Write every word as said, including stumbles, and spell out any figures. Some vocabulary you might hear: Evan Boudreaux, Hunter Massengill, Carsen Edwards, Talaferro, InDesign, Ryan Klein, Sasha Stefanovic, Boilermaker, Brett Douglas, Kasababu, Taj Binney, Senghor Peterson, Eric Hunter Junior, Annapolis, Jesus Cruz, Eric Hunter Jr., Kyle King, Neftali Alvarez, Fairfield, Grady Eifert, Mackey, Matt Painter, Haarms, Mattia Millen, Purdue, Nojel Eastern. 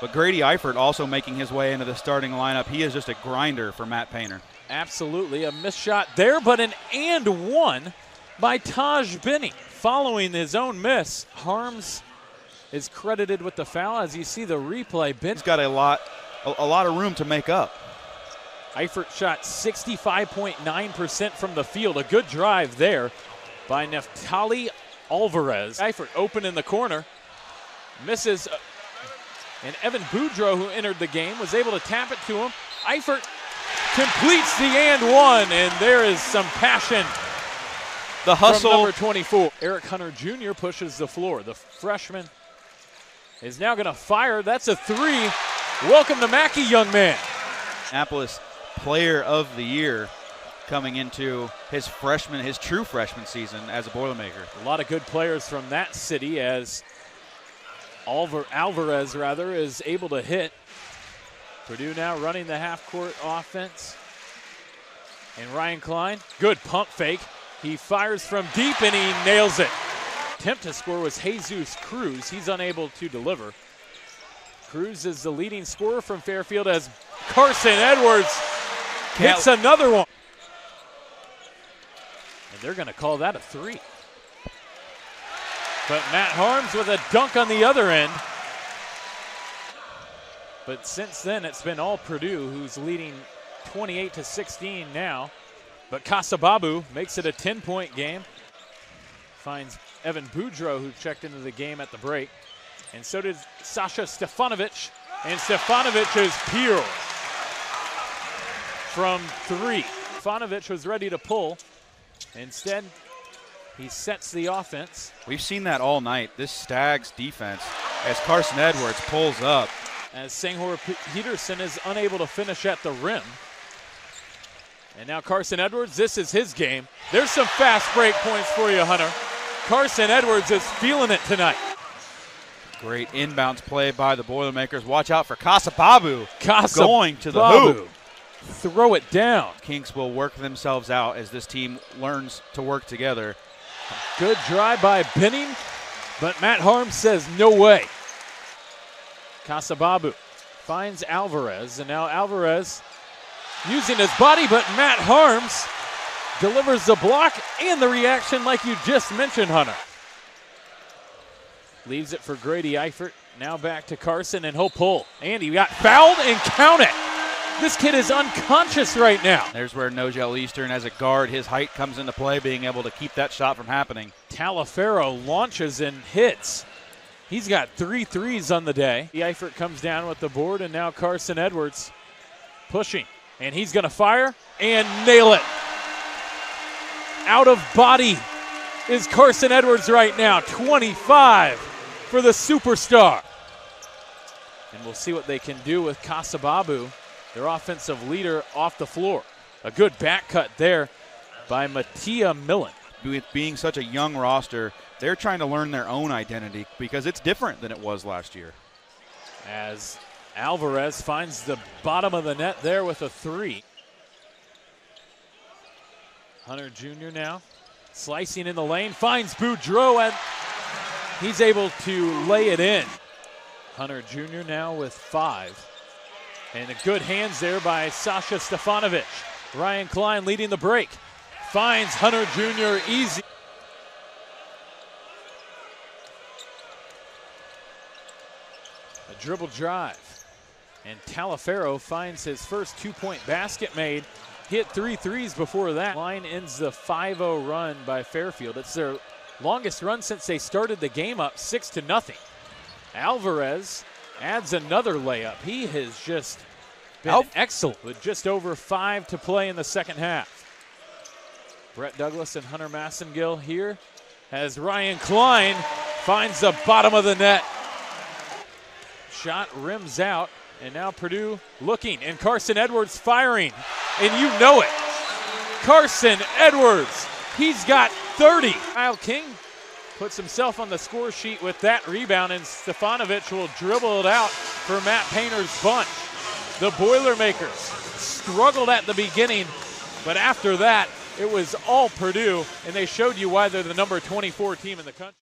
But Grady Eifert also making his way into the starting lineup. He is just a grinder for Matt Painter. Absolutely. A missed shot there, but an and one by Taj Binney. Following his own miss, Haarms is credited with the foul. As you see the replay, Binney. He's got a lot, a, a lot of room to make up. Eifert shot sixty-five point nine percent from the field. A good drive there by Neftali Alvarez. Eifert open in the corner, misses. And Evan Boudreaux, who entered the game, was able to tap it to him. Eifert completes the and one, and there is some passion. The hustle. From number twenty-four. Eric Hunter Junior pushes the floor. The freshman is now going to fire. That's a three. Welcome to Mackey, young man. Annapolis Player of the Year coming into his freshman, his true freshman season as a Boilermaker. A lot of good players from that city as Alvarez rather is able to hit. Purdue now running the half-court offense. And Ryan Klein, good pump fake. He fires from deep and he nails it. Attempt to score was Jesus Cruz. He's unable to deliver. Cruz is the leading scorer from Fairfield as Carsen Edwards hits another one. And they're going to call that a three. But Matt Haarms with a dunk on the other end. But since then, it's been all Purdue, who's leading twenty-eight to sixteen now. But Kasababu makes it a ten-point game. Finds Evan Boudreaux, who checked into the game at the break. And so did Sasha Stefanovic. And Stefanovic is peeled from three. Stefanovic was ready to pull. Instead, he sets the offense. We've seen that all night, this Stags defense, as Carsen Edwards pulls up. As Senghor Peterson is unable to finish at the rim. And now Carsen Edwards, this is his game. There's some fast break points for you, Hunter. Carsen Edwards is feeling it tonight. Great inbounds play by the Boilermakers. Watch out for Kasababu. Kasababu going to the hoop. Throw it down. Kinks will work themselves out as this team learns to work together. Good drive by Binney, but Matt Haarms says no way. Kasababu finds Alvarez, and now Alvarez using his body, but Matt Haarms delivers the block and the reaction like you just mentioned, Hunter. Leaves it for Grady Eifert, now back to Carsen, and he'll pull. And he got fouled and count it. This kid is unconscious right now. There's where Nojel Eastern, as a guard, his height comes into play, being able to keep that shot from happening. Talaferro launches and hits. He's got three threes on the day. Eifert comes down with the board, and now Carsen Edwards pushing. And he's going to fire and nail it. Out of body is Carsen Edwards right now. twenty-five for the superstar. And we'll see what they can do with Kasababu, their offensive leader, off the floor. A good back cut there by Mattia Millen. With being such a young roster, they're trying to learn their own identity because it's different than it was last year. As Alvarez finds the bottom of the net there with a three. Hunter Junior now slicing in the lane, finds Boudreaux, and he's able to lay it in. Hunter Junior now with five. And a good hands there by Sasha Stefanovic. Ryan Klein leading the break. Finds Hunter Junior easy. A dribble drive. And Talaferro finds his first two-point basket made. Hit three threes before that. Line ends the five oh run by Fairfield. It's their longest run since they started the game up six to nothing. Alvarez adds another layup. He has just been Al excellent with just over five to play in the second half. Brett Douglas and Hunter Massengill here as Ryan Klein finds the bottom of the net. Shot rims out, and now Purdue looking, and Carsen Edwards firing, and you know it. Carsen Edwards, he's got thirty. Kyle King puts himself on the score sheet with that rebound, and Stefanovic will dribble it out for Matt Painter's bunch. The Boilermakers struggled at the beginning, but after that, it was all Purdue, and they showed you why they're the number twenty-four team in the country.